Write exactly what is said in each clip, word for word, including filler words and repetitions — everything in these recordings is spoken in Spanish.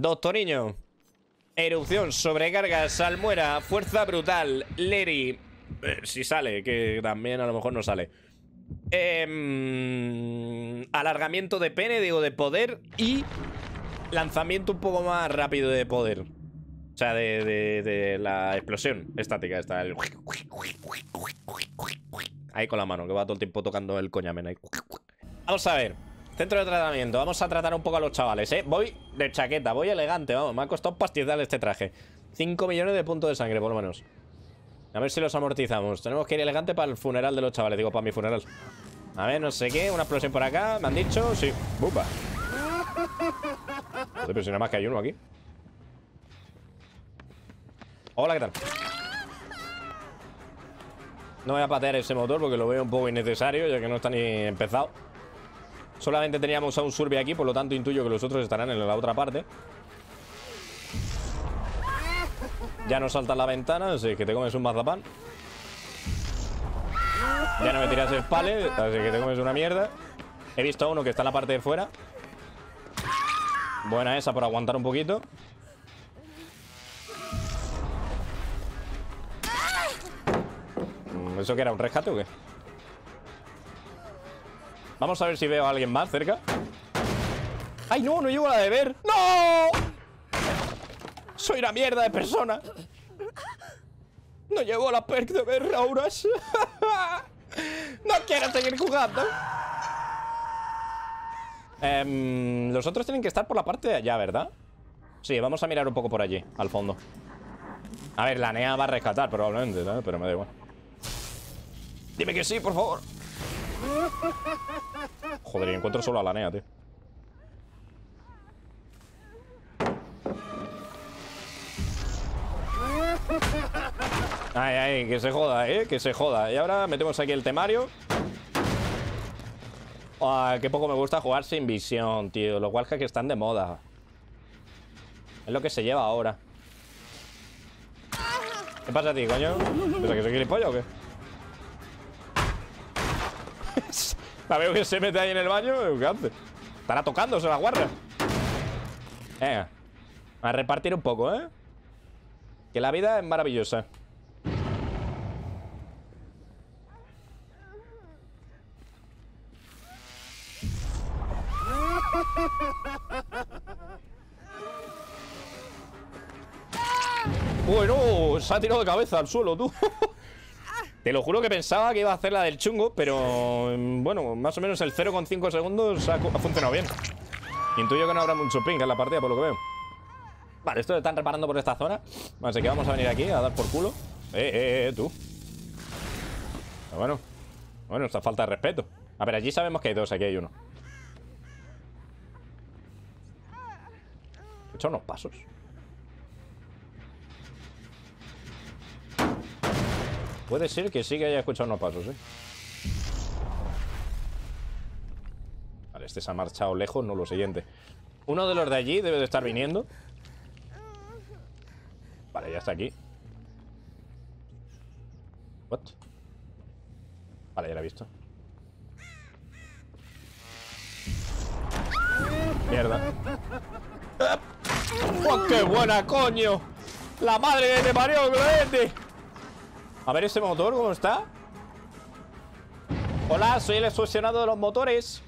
Doctoriño. Erupción, sobrecarga, salmuera, fuerza brutal, Leri. Eh, si sale, que también a lo mejor no sale. Eh, alargamiento de pene, digo, de poder. Y lanzamiento un poco más rápido de poder. O sea, de, de, de la explosión estática. Está el... Ahí con la mano, que va todo el tiempo tocando el coñamen ahí. Vamos a ver. Centro de tratamiento. Vamos a tratar un poco a los chavales, ¿eh? Voy de chaqueta, voy elegante, vamos. Me ha costado pastizar este traje. cinco millones de puntos de sangre, por lo menos. A ver si los amortizamos. Tenemos que ir elegante para el funeral de los chavales. Digo, para mi funeral. A ver, no sé qué. Una explosión por acá. Me han dicho. Sí. Bupa. Joder, pero si nada más que hay uno aquí. Hola, ¿qué tal? No voy a patear ese motor porque lo veo un poco innecesario, ya que no está ni empezado. Solamente teníamos a un Survey aquí, por lo tanto intuyo que los otros estarán en la otra parte. Ya no saltas la ventana, así que te comes un mazapán. Ya no me tiras el palet, así que te comes una mierda. He visto a uno que está en la parte de fuera. Buena esa por aguantar un poquito. ¿Eso que era un rescate o qué? Vamos a ver si veo a alguien más cerca. ¡Ay, no! ¡No llego a la de ver! ¡No! ¡Soy una mierda de persona! ¡No llevo la perk de ver auras! ¡No quiero seguir jugando! Eh, los otros tienen que estar por la parte de allá, ¿verdad? Sí, vamos a mirar un poco por allí, al fondo. A ver, la Nea va a rescatar probablemente, ¿no? Pero me da igual. Dime que sí, por favor. Joder, encuentro solo a la Nea, tío. Ay, ay, que se joda, eh, que se joda. Y ahora metemos aquí el temario. Ay, qué poco me gusta jugar sin visión, tío. Los wallhacks que están de moda. Es lo que se lleva ahora. ¿Qué pasa a ti, coño? ¿Piensas que soy gilipollas o qué? La veo que se mete ahí en el baño. ¿Qué hace? Estará tocándose la guarra. Venga, a repartir un poco, ¿eh? Que la vida es maravillosa. Bueno, se ha tirado de cabeza al suelo, tú. Te lo juro que pensaba que iba a hacer la del chungo, pero bueno, más o menos el cero coma cinco segundos ha, ha funcionado bien. Intuyo que no habrá mucho ping en la partida, por lo que veo. Vale, esto lo están reparando por esta zona. Así que vamos a venir aquí a dar por culo. Eh, eh, eh, tú. Pero bueno, bueno, esta falta de respeto. A ver, allí sabemos que hay dos, aquí hay uno. He hecho unos pasos. Puede ser que sí que haya escuchado unos pasos, ¿eh? Vale, este se ha marchado lejos, no lo siguiente. Uno de los de allí debe de estar viniendo. Vale, ya está aquí. What? Vale, ya la he visto. Mierda. ¡Oh, qué buena, coño! ¡La madre que te parió, Clemente! A ver ese motor, ¿cómo está? Hola, soy el extorsionado de los motores.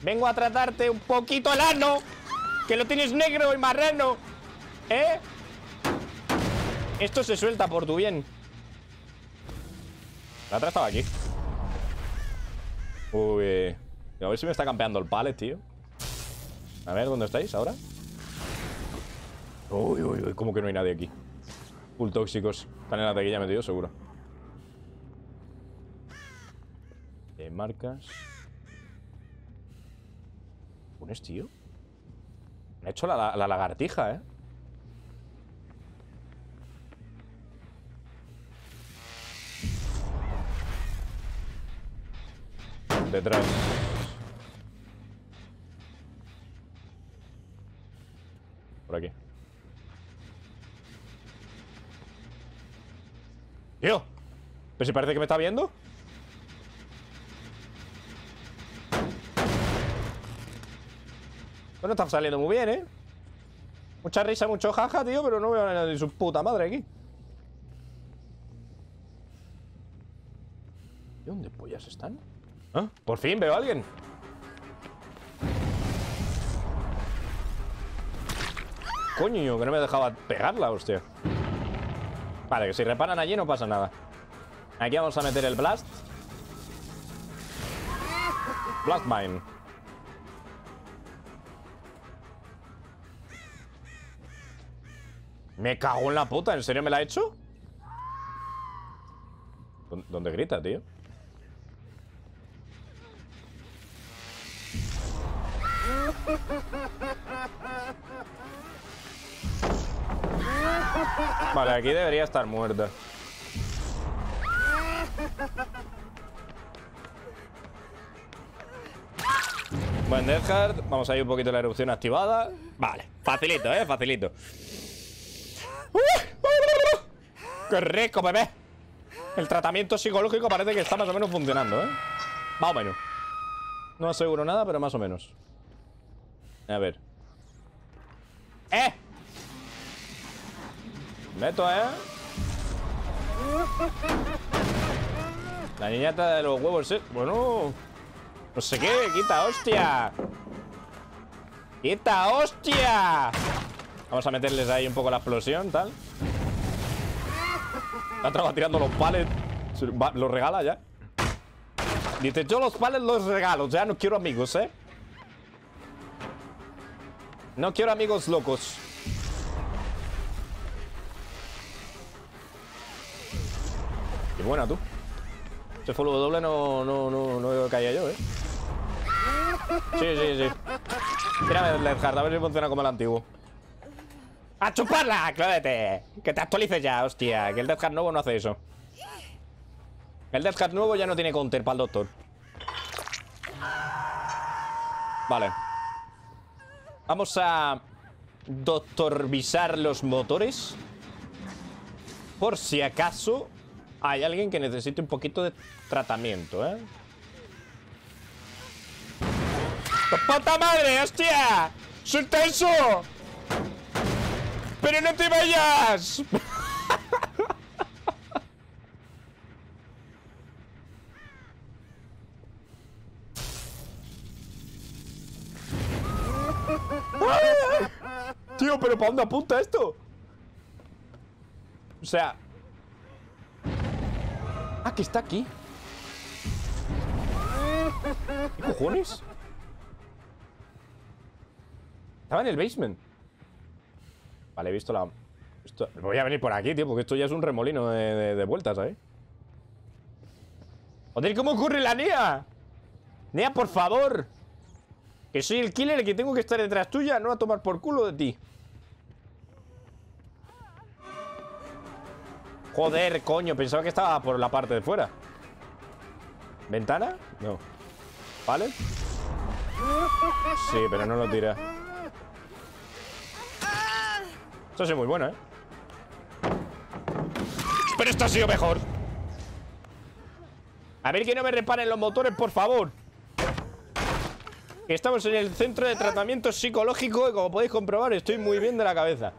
Vengo a tratarte un poquito el ano, que lo tienes negro y marrano. ¿Eh? Esto se suelta por tu bien. La otra estaba aquí. Uy. A ver si me está campeando el pallet, tío. A ver, ¿dónde estáis ahora? Uy, uy, uy, como que no hay nadie aquí. Full tóxicos. Están en la taquilla metidos, seguro. Eh, marcas. ¿Pones, tío? Me ha hecho la, la, la lagartija, ¿eh? Detrás. Por aquí. Tío, pero si parece que me está viendo. Bueno, está saliendo muy bien, ¿eh? Mucha risa, mucho jaja, tío, pero no veo a nadie de su puta madre aquí. ¿De dónde pollas están? ¿Ah? Por fin veo a alguien. Coño, que no me dejaba pegarla, hostia. Vale, que si reparan allí no pasa nada. Aquí vamos a meter el blast. Blast mine. Me cago en la puta, ¿en serio me la he hecho? ¿Dónde grita, tío? Vale, aquí debería estar muerta. Buen Death Heart. Vamos a ir un poquito la erupción activada. Vale, facilito, eh, facilito. ¡Qué rico, bebé! El tratamiento psicológico parece que está más o menos funcionando, ¿eh? Más o menos. No aseguro nada, pero más o menos. A ver. ¡Eh! Meto, ¿eh? La niñata de los huevos, ¿eh? Bueno. No sé qué. ¡Quita, hostia! ¡Quita, hostia! Vamos a meterles ahí un poco la explosión, tal. La traba tirando los palets. Los regala ya. Dice, yo los palets los regalo. Ya no quiero amigos, ¿eh? No quiero amigos locos. Qué buena, tú. Este follow doble no, no, no, no caía yo, ¿eh? Sí, sí, sí. Tírame el Heart, a ver si funciona como el antiguo. ¡A chuparla! ¡Clódete! Que te actualices ya, hostia. Que el Death Heart nuevo no hace eso. El Death Heart nuevo ya no tiene counter para el Doctor. Vale. Vamos a doctorvisar los motores. Por si acaso hay alguien que necesite un poquito de tratamiento, ¿eh? ¡Puta madre, hostia! ¡Soy tenso! ¡Pero no te vayas! Tío, pero ¿para dónde apunta esto? O sea... Ah, que está aquí. ¿Qué cojones? Estaba en el basement. Vale, he visto la... Esto... Voy a venir por aquí, tío, porque esto ya es un remolino de, de, de vueltas, ¿sabes? Joder, ¿cómo ocurre la Nea? Nea, por favor. Que soy el killer, el que tengo que estar detrás tuya, no a tomar por culo de ti. Joder, coño, pensaba que estaba por la parte de fuera. ¿Ventana? No. ¿Vale? Sí, pero no lo tira. Esto ha sido muy bueno, ¿eh? Pero esto ha sido mejor. A ver que no me reparen los motores, por favor. Estamos en el centro de tratamiento psicológico y como podéis comprobar estoy muy bien de la cabeza.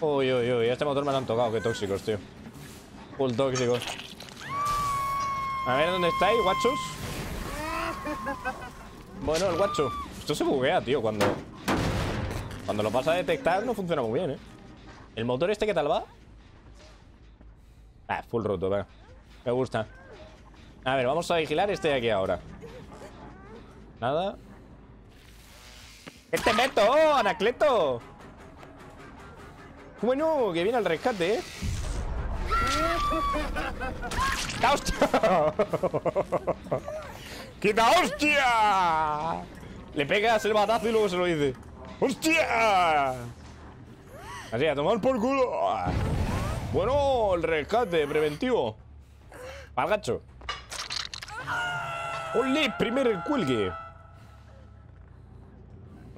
Uy, uy, uy, este motor me lo han tocado. Qué tóxicos, tío. Full tóxicos. A ver dónde estáis, guachos. Bueno, el guacho. Esto se buguea, tío, cuando... Cuando lo vas a detectar no funciona muy bien, ¿eh? ¿El motor este qué tal va? Ah, full roto, venga. Me gusta. A ver, vamos a vigilar este de aquí ahora. Nada. ¡Este meto, Anacleto! Bueno, que viene al rescate, ¿eh? ¡Quita hostia! ¡Quita hostia! Le pegas el batazo y luego se lo dice. ¡Hostia! Así, a tomar por culo. Bueno, el rescate preventivo. Al gacho. ¡Olé! Primero el cuelgue.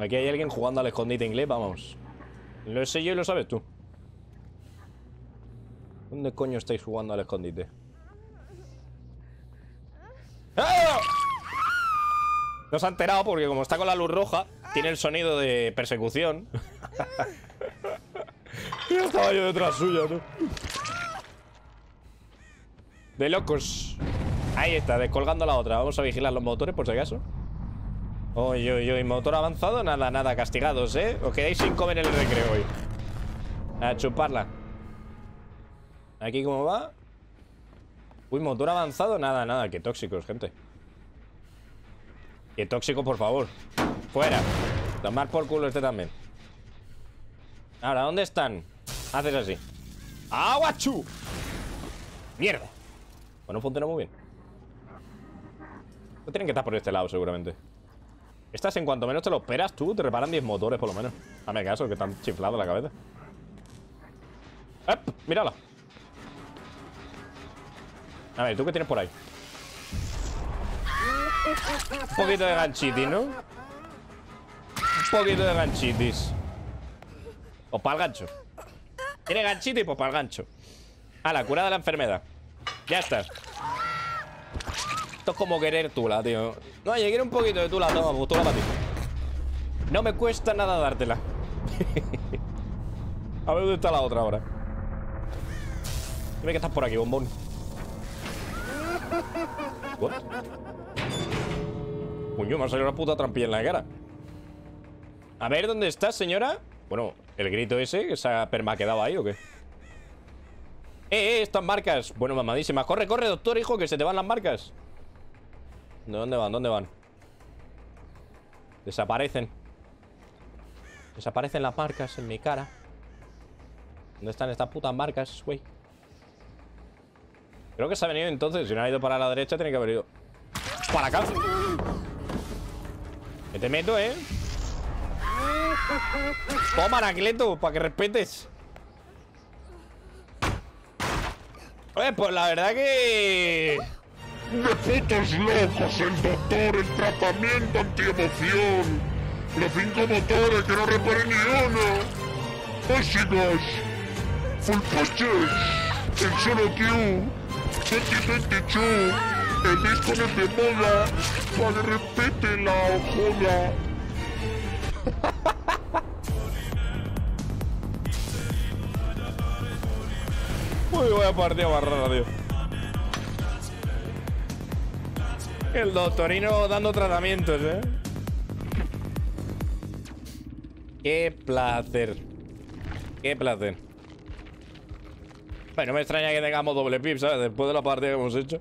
Aquí hay alguien jugando al escondite inglés, vamos. Lo sé yo y lo sabes tú. ¿Dónde coño estáis jugando al escondite? ¡Ah! No se ha enterado porque como está con la luz roja. Tiene el sonido de persecución. Ya estaba yo detrás suya, ¿no? De locos. Ahí está, descolgando la otra. Vamos a vigilar los motores por si acaso. Oye, oye, oye, motor avanzado. Nada, nada, castigados, ¿eh? Os quedáis sin comer en el recreo hoy. A chuparla. Aquí cómo va. Uy, motor avanzado. Nada, nada, qué tóxicos, gente. Qué tóxico, por favor. Fuera. Tomar por culo este también. Ahora, ¿dónde están? Haces así. ¡Aguachu! ¡Mierda! Bueno, funciona muy bien. No tienen que estar por este lado, seguramente. Estas, en cuanto menos te lo esperas tú, te reparan diez motores, por lo menos. Dame caso, que están chiflados la cabeza. ¡Ep! ¡Mírala! A ver, ¿tú qué tienes por ahí? Un poquito de ganchitis, ¿no? Un poquito de ganchitis. O para el gancho. Tiene ganchito y pues para el gancho. Ah, la cura de la enfermedad. Ya está. Esto es como querer tula, tío. No, yo quiero un poquito de tula. Toma, pues tula para ti. No me cuesta nada dártela. A ver dónde está la otra ahora. Dime que estás por aquí, bombón. ¿What? Coño, me ha salido una puta trampilla en la cara. A ver, ¿dónde estás, señora? Bueno, el grito ese, que se ha permaquedado ahí, ¿o qué? ¡Eh, eh! Estas marcas. Bueno, mamadísimas. Corre, corre, doctor, hijo, que se te van las marcas. ¿Dónde van? ¿Dónde van? Desaparecen. Desaparecen las marcas en mi cara. ¿Dónde están estas putas marcas, güey? Creo que se ha venido entonces. Si no ha ido para la derecha, tiene que haber ido para acá. Que te meto, ¿eh? Toma, Anacleto, para que respetes. Oye, pues la verdad que... Recetas locas, el doctor, el tratamiento antiemoción. Los cinco motores que no reparé ni uno. Tóxicos. Full coches. El solo Q. veinte veintidós. El disco no te mola. Para que respete la joda. Uy, voy a partida barrada, tío. El doctorino dando tratamientos, ¿eh? Qué placer. Qué placer. Bueno, no me extraña que tengamos doble pip, ¿sabes? Después de la partida que hemos hecho.